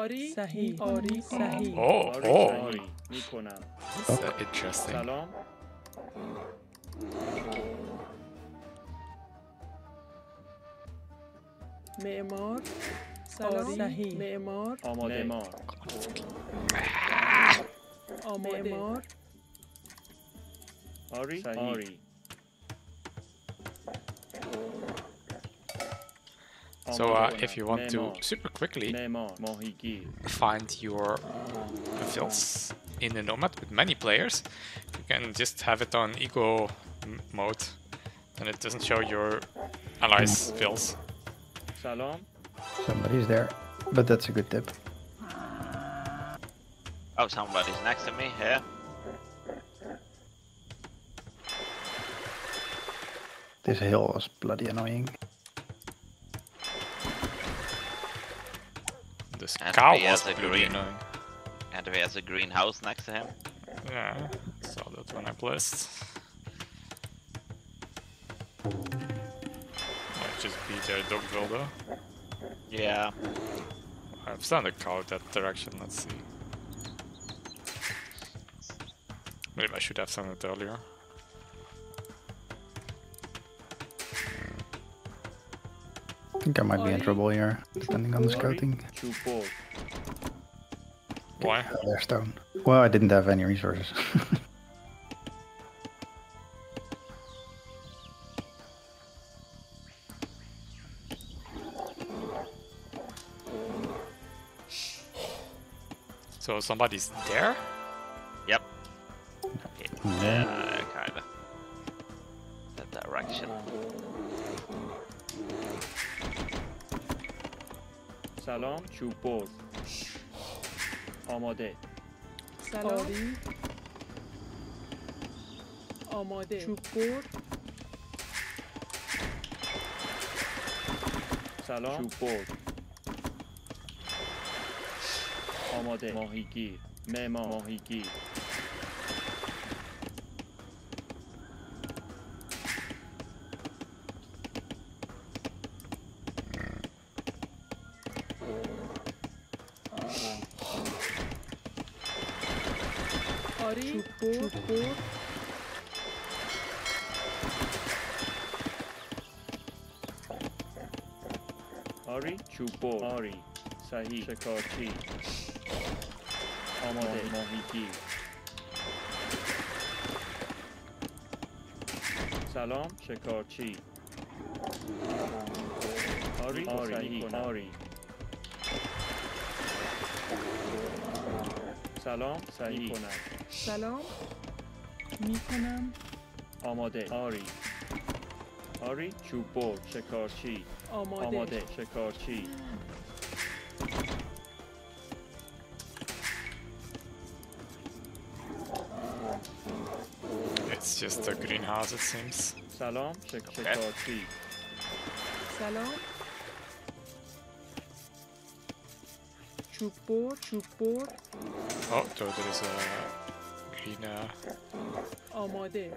آری صحیح آری صحیح آری میکنم سلام معمار سلام صحیح معمار آماده مار آماده مار آری آری So if you want to super quickly find your fills in the Nomad with many players, you can just have it on eco mode, and it doesn't show your allies' fills. Salam. Somebody's there, but that's a good tip. Oh, somebody's next to me here. This hill was bloody annoying. This cow was really annoying. And he has a green house next to him. Yeah, I saw that when I placed. Might just be their dog builder. Yeah. I've sent a cow that direction, let's see. Maybe I should have sent it earlier. I think I might be in trouble here, depending on the scouting. Why? Their stone. Well, I didn't have any resources. So somebody's there? Yep. Yeah, kinda. That direction. سلام چوبور آماده سلام آماده چوبور سلام چوبور آماده ماهیگیر معمار ماهیگیر آری چوبور آری صحیح شکارچی آماده ماهیگیر سلام شکارچی آری صحیح آری سلام صحیح سلام میکنم آماده آری آری چوبور شکارچی آماده شکارچی It's just a greenhouse it seems سلام شکارچی سلام چوبور چوبور Oh, so there is a green آماده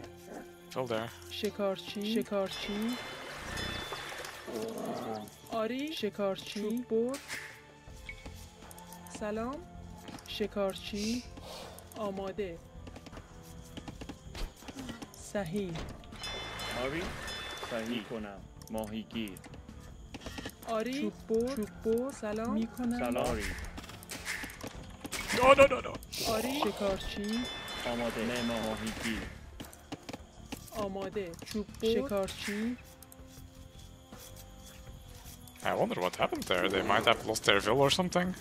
Still there. شکارچی شکارچی آری شکارچی چوبور سلام شکارچی آماده صحیح آری صحیح کنم ماهیگیر آری چوبور چوبور سلام میکنم سلام No, no, no, no. آری شکارچی آماده نما ماهیگیر آماده چوبور شکارچی I wonder what happened there. They might have lost their ville or something,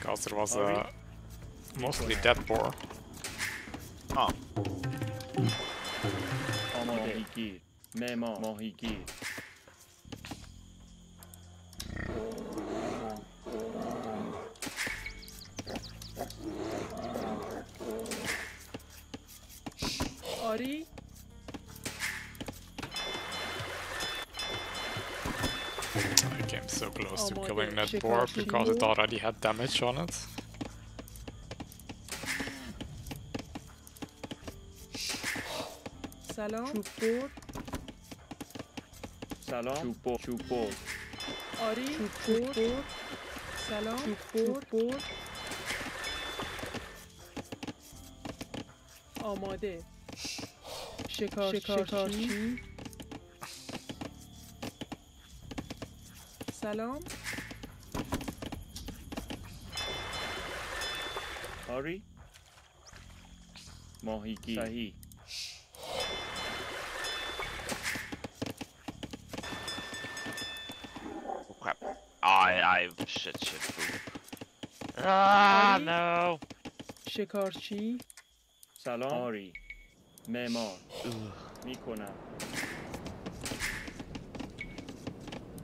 because there was a mostly dead boar. Oh. Mahigir, Mema, Mahigir. Ari. So close to killing that boar because it already had damage on it. Salam, chupor. Salam, chupor. Chupor. Ari, chupor. salon, four. آماده. شکارچی. سلام. آری. ماهیگی. صحیح. Oh crap! I shit food. Ah no. شکارچی. سلام. آری. معمار. میکنم.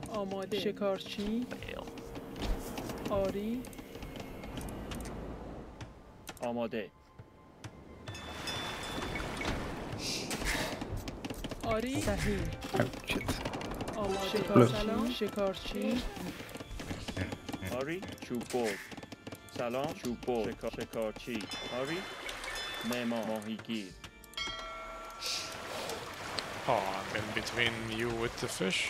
آماده. شکارچی. آری. آماده. آری. صحیح. آماده. سلام. شکارچی. آری. چوبور. سلام. چوبور. شکارچی. آری. معمار. ماهیگیر. Oh, I'm in between you with the fish.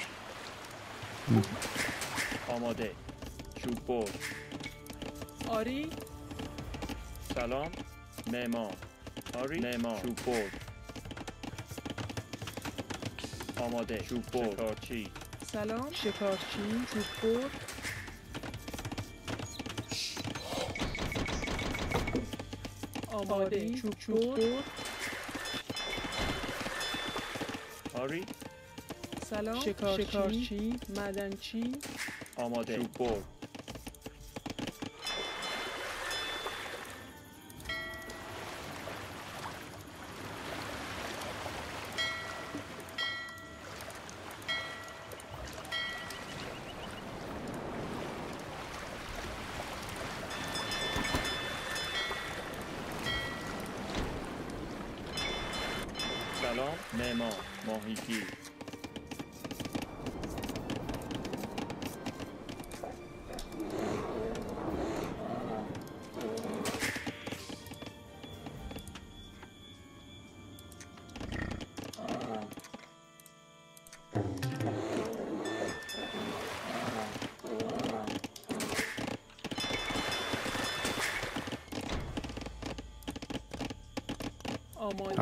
آماده. چوبور. آری. سلام. معمار. آری. معمار. چوبور. آماده. چوبور. شکارچی. سلام. شکارچی. چوبور. آماده. چوبور. آری. سلام. شکارچی. معدنچی. آماده. چوبور. سلام. معمار. ماهیگیر.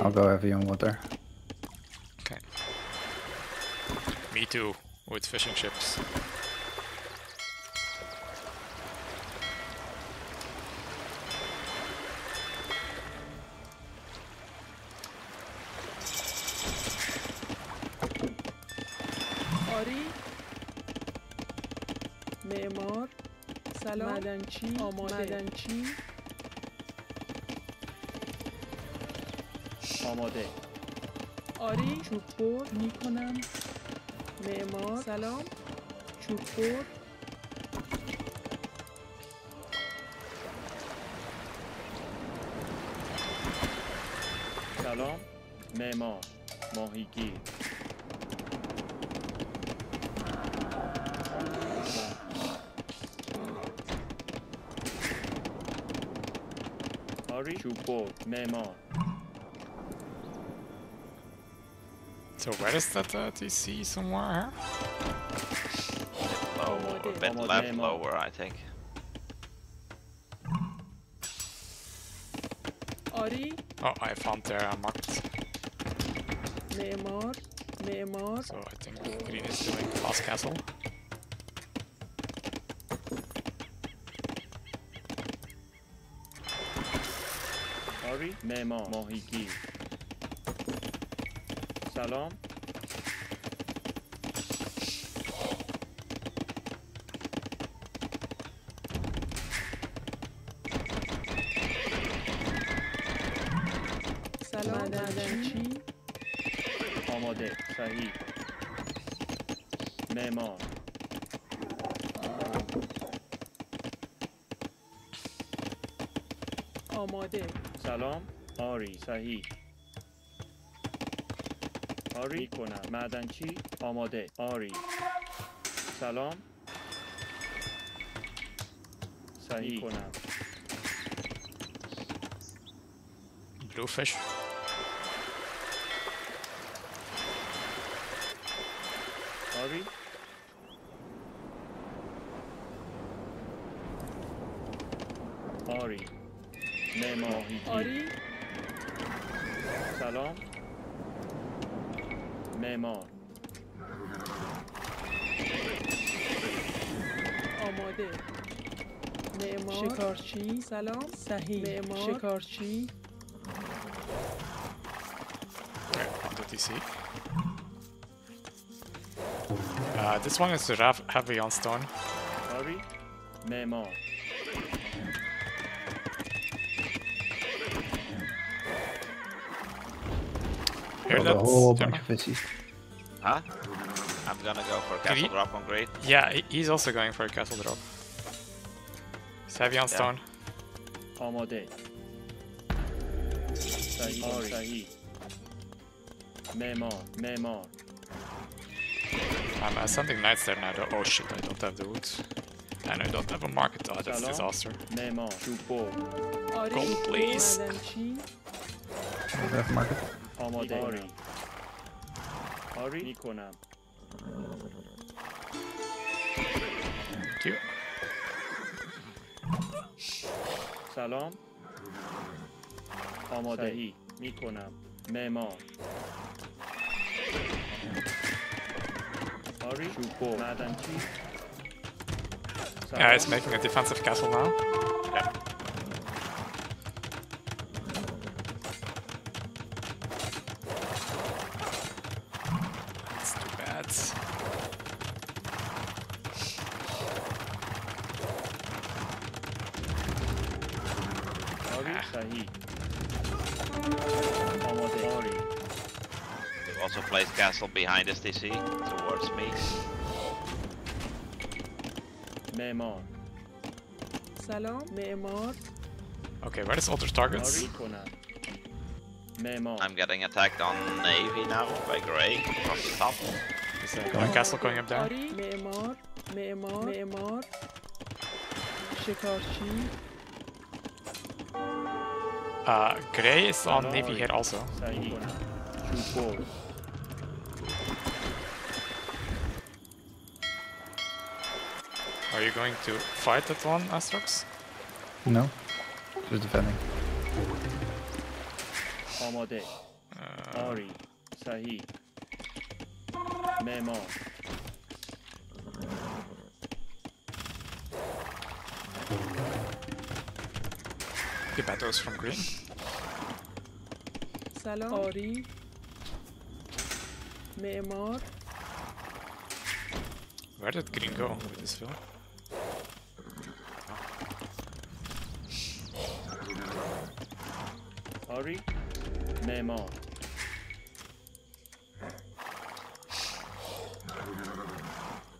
I'll go heavy on water. Me too, with fishing ships. آری. معمار. سلام. معدنچی. آماده. معدنچی. آماده. آری. چوبور میکنم. معمار. سلام. چوبور. سلام. معمار. ماهیگیر. آری. چوبور. معمار. So where is that at? You see somewhere? Lower, a bit left lower, I think. Ari. Oh, I found there. I marked. Neymar, Neymar. So I think Green is doing glass castle. Ari, Neymar, Mohiki. سلام. سلام. معدنچی. آماده. صحیح. معمار. آماده. سلام. آری. صحیح. آری کنم. معدنچی. آماده. آری. سلام. صحیح کنم. بلو فش. آری. آری نماهی آری سلام معمار آماده معمار شکارچی سلام صحیح معمار شکارچی What is it? This one is heavy on stone. Sorry, Memo. Hear that? Oh, huh? I'm gonna go for a castle drop on grade. Yeah, he's also going for a castle drop. It's heavy on stone. Amade. Sahi. Memor, Memor. I'm ascending knights there now. Oh shit, I don't have the wood. And I don't have a market. Oh, that's a disaster. Come, please. I have market. Thank you. Salam. Amadahi. Mikonam. Memor. Yeah, it's making a defensive castle now. Yeah. That's too bad. They've also placed castle behind us, they see, towards me. معمار سلام معمار Okay, where is other targets? I'm getting attacked on navy now by Grey from the top. Is there a castle going up there? معمار معمار معمار شکارچی Grey is on navy here also. Are you going to fight that one, Astrox? No, just defending. Amade, Ari, Sahi, Memo. You bet those from green. Salam, Ari, Memo. Where did green go with this film? Sorry, Memo.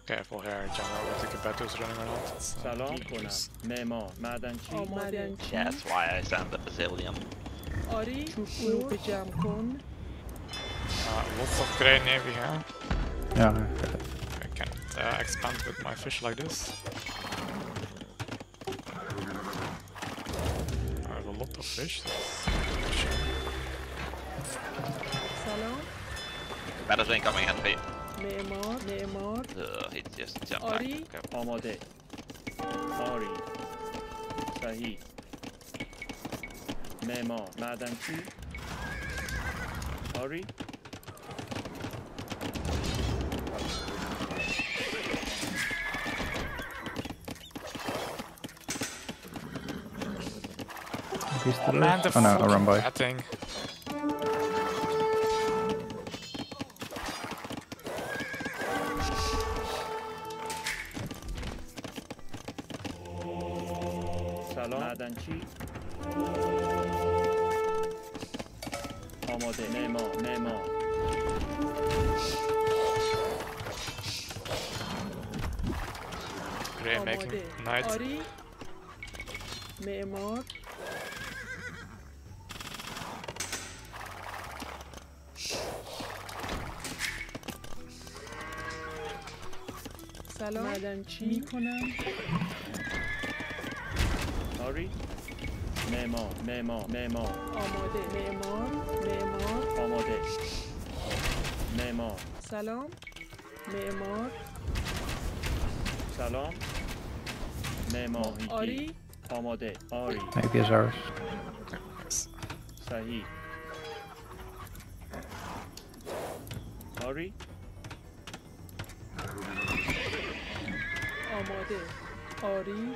Careful here, General. With the Gebettos running around. Salon, Memo, Madanchi. That's why I sent the Brazilian. Ori, Chukun. Lots of grey navy here. Yeah. I can't expand with my fish like this. I have a lot of fish. Battle's incoming at me. He just jumped back. Okay. Amade. Sorry. Sahi. Memo. Madanchi. Sorry. Oh man, the fucking bad thing. Grey making knight. Memor. Salam. Madanchi. Sorry. Memo, Memo, Memo. Amade, Memo, Memo. Amade. Memo. Salam. Memo. Salam. Memo. Ori. آماده. آری. Maybe it's ours. صحیح. آری. آماده. آری.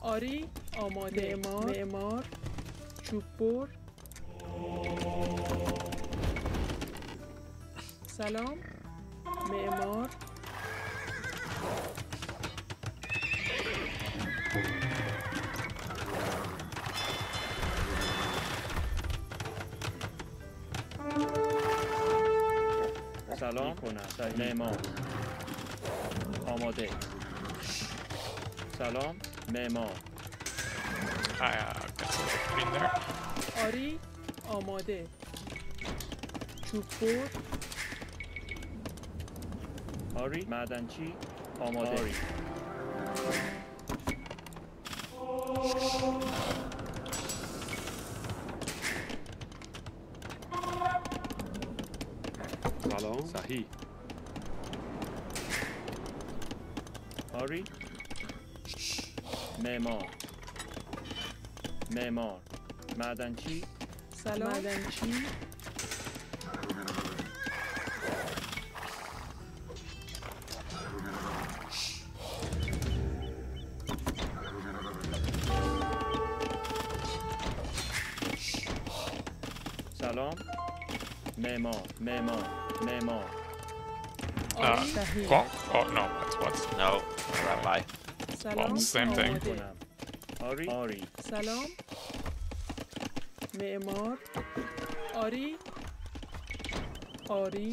آری آماده. معمار چوب بر. سلام معمار. سلام معمار آماده. سلام معمار. I got something to put in there. آری آماده. چوب بر. آری معدنچی آماده. آری. سلام. صحیح. آری. معمار. معمار. معدنچی. سلام. معدنچی. سلام. معمار. معمار. معمار. Oh no, what's no? Rabbi. Well, same thing. آری. آری. سلام. معمار. آری. آری.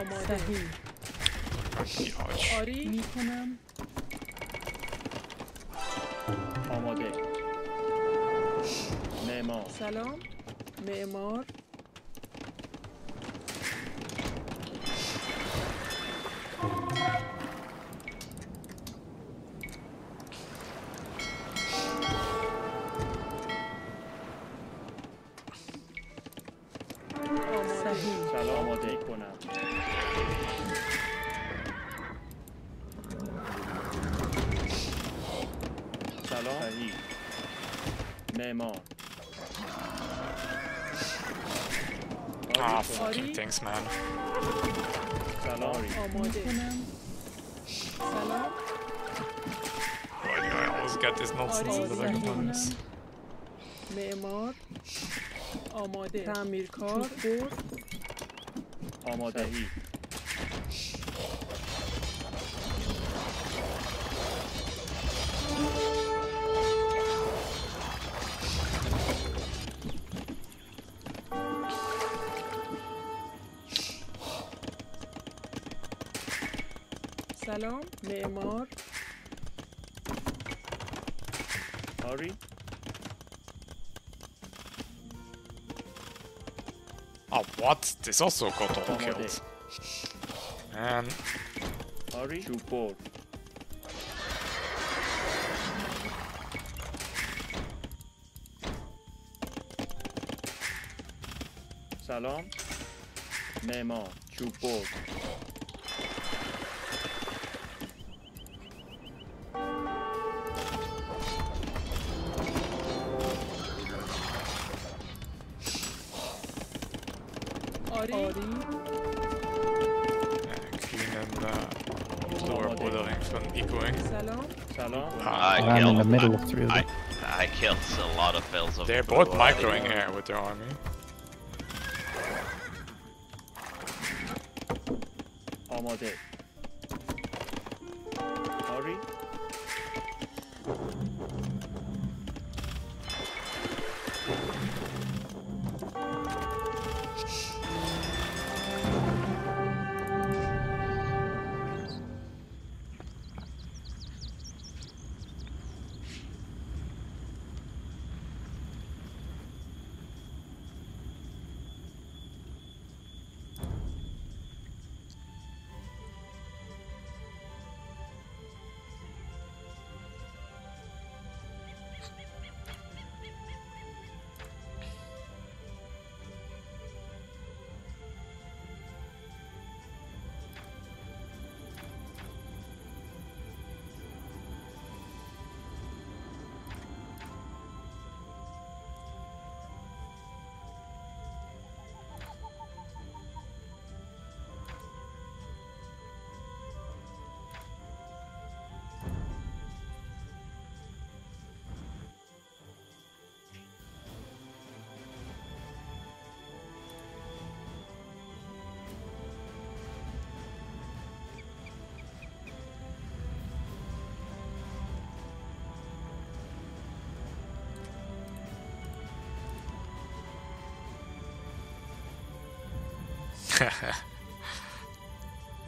آماده. آری میکنم. آماده. معمار. سلام. معمار. سلام آماده کنم. سلام. معمار. Ah, fucking things, man. Salari. Why do I always get this nonsense in the back of my hands? معمار. آماده. تعمیرکار. آمادگی. سلام معمار. آری. Oh, what? This also got all killed. Man. Hurry. Support. Salam. Memo. Support. Ari. Clean and lower order infant ecoing. I'm in the middle of three of them. I killed a lot of bills of. They're both microing air with their army. Amade. Ari.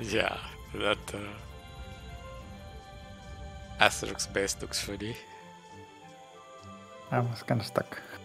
Yeah, that Astrox base looks funny. I was kinda stuck.